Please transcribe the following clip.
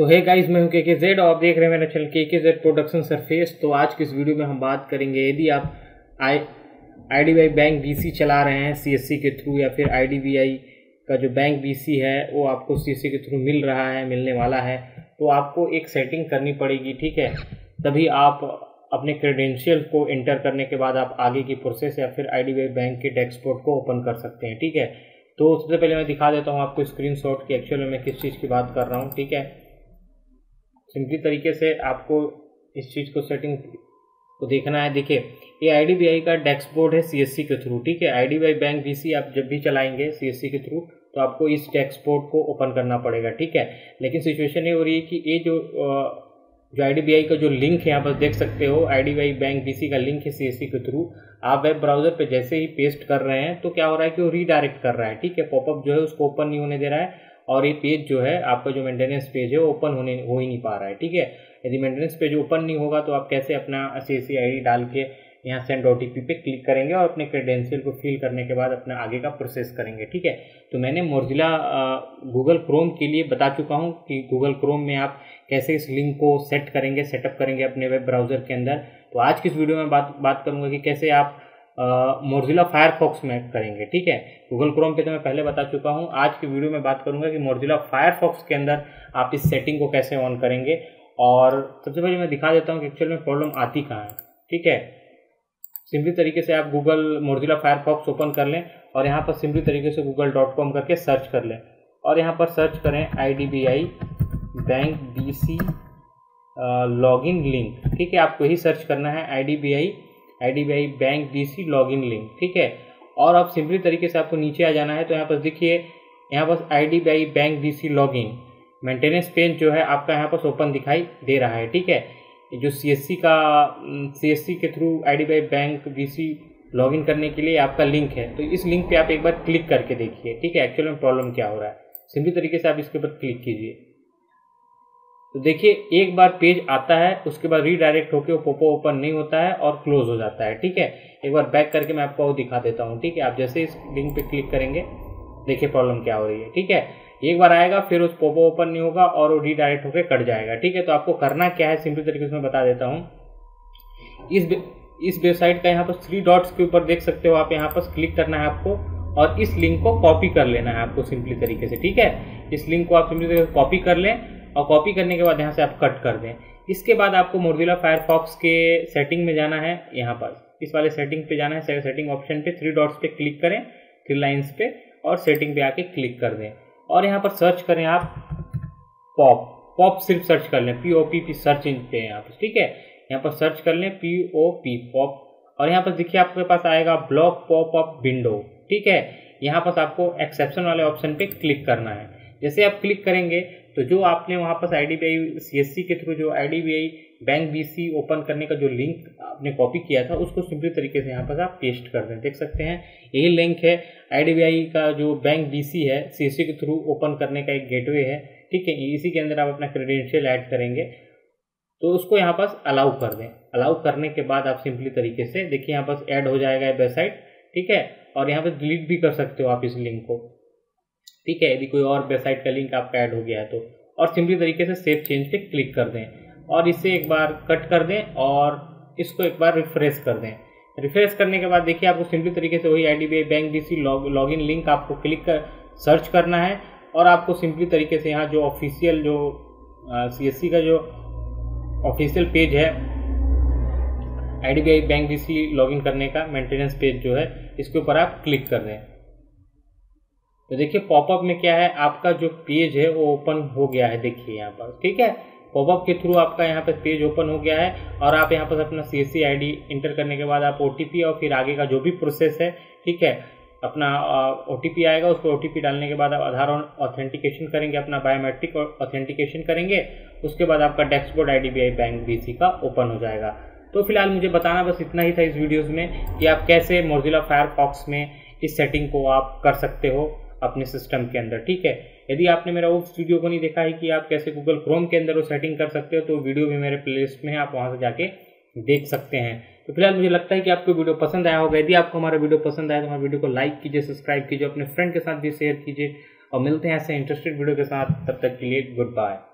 तो hey guys, मैं हूं KKZ और आप देख रहे हैं मेरा चैनल KKZ प्रोडक्शन सरफेस। तो आज की इस वीडियो में हम बात करेंगे, यदि आप IDBI बैंक BC चला रहे हैं CSC के थ्रू, या फिर IDBI का जो बैंक BC है वो आपको CSC के थ्रू मिल रहा है, मिलने वाला है, तो आपको एक सेटिंग करनी पड़ेगी, ठीक है। तभी आप अपने क्रेडेंशियल को एंटर करने के बाद आप आगे की प्रोसेस या फिर IDBI बैंक के डैशबोर्ड को ओपन कर सकते हैं, ठीक है। तो सबसे पहले मैं दिखा देता हूँ आपको स्क्रीनशॉट की एक्चुअल में किस चीज़ की बात कर रहा हूँ, ठीक है। सिंपली तरीके से आपको इस चीज़ को सेटिंग को देखना है। देखिए, ये IDBI का डैशबोर्ड है CSC के थ्रू, ठीक है। IDBI बैंक BC आप जब भी चलाएंगे CSC के थ्रू तो आपको इस डैशबोर्ड को ओपन करना पड़ेगा, ठीक है। लेकिन सिचुएशन ये हो रही है कि ये जो IDBI का जो लिंक है, यहाँ पर देख सकते हो IDBI बैंक BC का लिंक है CSC के थ्रू, आप वेब ब्राउज़र पे जैसे ही पेस्ट कर रहे हैं तो क्या हो रहा है कि वो रीडायरेक्ट कर रहा है, ठीक है। पॉपअप जो है उसको ओपन नहीं होने दे रहा है और ये पेज जो है आपका जो मेंटेनेंस पेज है वो ओपन हो ही नहीं पा रहा है, ठीक है। यदि मेंटेनेंस पेज ओपन नहीं होगा तो आप कैसे अपना CSC ID डाल के यहाँ सेंड OTP पे क्लिक करेंगे और अपने क्रेडेंशियल को फिल करने के बाद अपना आगे का प्रोसेस करेंगे, ठीक है। तो मैंने मोजिला गूगल क्रोम के लिए बता चुका हूँ कि गूगल क्रोम में आप कैसे इस लिंक को सेटअप करेंगे अपने वेब ब्राउज़र के अंदर। तो आज की इस वीडियो में बात करूँगा कि कैसे आप मोजिला फायरफॉक्स में करेंगे, ठीक है। गूगल क्रोम पे तो मैं पहले बता चुका हूँ, आज की वीडियो में बात करूँगा कि मोजिला फायरफॉक्स के अंदर आप इस सेटिंग को कैसे ऑन करेंगे। और सबसे पहले मैं दिखा देता हूँ कि एक्चुअल में प्रॉब्लम आती कहाँ है, ठीक है। सिंपली तरीके से आप गूगल मोजिला फायरफॉक्स ओपन कर लें और यहाँ पर सिंपली तरीके से google.com करके सर्च कर लें और यहाँ पर सर्च करें IDBI bank BC login link, ठीक है। आपको यही सर्च करना है IDBI bank BC login link, ठीक है। और आप सिंपली तरीके से आपको नीचे आ जाना है, तो यहाँ पर देखिए, यहाँ पर IDBI bank BC login maintenance page जो है आपका यहाँ पर ओपन दिखाई दे रहा है, ठीक है। जो CSC के through IDBI bank BC login करने के लिए आपका लिंक है, तो इस लिंक पे आप एक बार क्लिक करके देखिए, ठीक है। एक्चुअल में प्रॉब्लम क्या हो रहा है, सिंपल तरीके से आप इसके ऊपर क्लिक कीजिए तो देखिए एक बार पेज आता है, उसके बाद रीडायरेक्ट होकर वो पोपो ओपन नहीं होता है और क्लोज हो जाता है, ठीक है। एक बार बैक करके मैं आपको वो दिखा देता हूँ, ठीक है। आप जैसे इस लिंक पर क्लिक करेंगे, देखिए प्रॉब्लम क्या हो रही है, ठीक है। एक बार आएगा, फिर उस पोपो ओपन नहीं होगा और वो रीडायरेक्ट होकर कट जाएगा, ठीक है। तो आपको करना क्या है, सिंपल तरीके से मैं बता देता हूँ। इस वेबसाइट का यहाँ पर 3 डॉट्स के ऊपर देख सकते हो आप, यहाँ पर क्लिक करना है आपको और इस लिंक को कॉपी कर लेना है आपको सिंपली तरीके से, ठीक है। इस लिंक को आप सिंपली तरीके से कॉपी कर लें और कॉपी करने के बाद यहाँ से आप कट कर दें। इसके बाद आपको मोजिला फायरफॉक्स के सेटिंग में जाना है, यहाँ पर इस वाले सेटिंग पे जाना है, सेटिंग ऑप्शन पे 3 डॉट्स पे क्लिक करें, 3 लाइन्स पे, और सेटिंग पे आके क्लिक कर दें और यहाँ पर सर्च करें आप पॉप सिर्फ सर्च कर लें, POP सर्च इंजन पे यहाँ पर, ठीक है। यहाँ पर सर्च कर लें POP पॉप और यहाँ पर देखिए आपके पास आएगा ब्लॉक पॉपअप विंडो, ठीक है। यहाँ पर आपको एक्सेप्शन वाले ऑप्शन पे क्लिक करना है। जैसे आप क्लिक करेंगे तो जो आपने वहाँ पर IDBI CSC के थ्रू जो IDBI बैंक BC ओपन करने का जो लिंक आपने कॉपी किया था उसको सिंपली तरीके से यहाँ पर आप पेस्ट कर दें। देख सकते हैं यही लिंक है IDBI का जो बैंक BC है CSC के थ्रू ओपन करने का एक गेटवे है, ठीक है। इसी के अंदर आप अपना क्रेडेंशियल ऐड करेंगे तो उसको यहाँ पर अलाउ कर दें। अलाउ करने के बाद आप सिंपली तरीके से देखिए यहाँ पर ऐड हो जाएगा वेबसाइट, ठीक है। और यहाँ पर डिलीट भी कर सकते हो आप इस लिंक को, ठीक है, यदि कोई और वेबसाइट का लिंक आपका ऐड हो गया है तो। और सिंपली तरीके से सेव चेंज पे क्लिक कर दें और इसे एक बार कट कर दें और इसको एक बार रिफ्रेश कर दें। रिफ्रेश करने के बाद देखिए आपको सिंपली तरीके से वही IDBI bank BC login link आपको क्लिक कर सर्च करना है और आपको सिंपली तरीके से यहाँ जो ऑफिशियल जो CSC का जो ऑफिशियल पेज है IDBI बैंक BC लॉगिन करने का मेंटेनेंस पेज जो है इसके ऊपर आप क्लिक कर दें। तो देखिए पॉपअप में क्या है, आपका जो पेज है वो ओपन हो गया है, देखिए यहाँ पर, ठीक है। पॉपअप के थ्रू आपका यहाँ पर पेज ओपन हो गया है और आप यहाँ पर अपना CSC ID इंटर करने के बाद आप OTP और फिर आगे का जो भी प्रोसेस है, ठीक है, अपना OTP आएगा, उसको OTP डालने के बाद आप आधार ऑथेंटिकेशन करेंगे, अपना बायोमेट्रिक ऑथेंटिकेशन करेंगे, उसके बाद आपका डैशबोर्ड IDBI बैंक BC का ओपन हो जाएगा। तो फिलहाल मुझे बताना बस इतना ही था इस वीडियोज़ में कि आप कैसे मोजिला फायरफॉक्स में इस सेटिंग को आप कर सकते हो अपने सिस्टम के अंदर, ठीक है। यदि आपने मेरा उस वीडियो को नहीं देखा है कि आप कैसे गूगल क्रोम के अंदर वो सेटिंग कर सकते हो तो वीडियो भी मेरे प्लेलिस्ट में है, आप वहां से जाके देख सकते हैं। तो फिलहाल मुझे लगता है कि आपको वीडियो पसंद आया होगा। यदि आपको हमारा वीडियो पसंद आया तो हमारे वीडियो को लाइक कीजिए, सब्सक्राइब कीजिए, अपने फ्रेंड के साथ भी शेयर कीजिए और मिलते हैं ऐसे इंटरेस्टेड वीडियो के साथ। तब तक के लिए गुड बाय।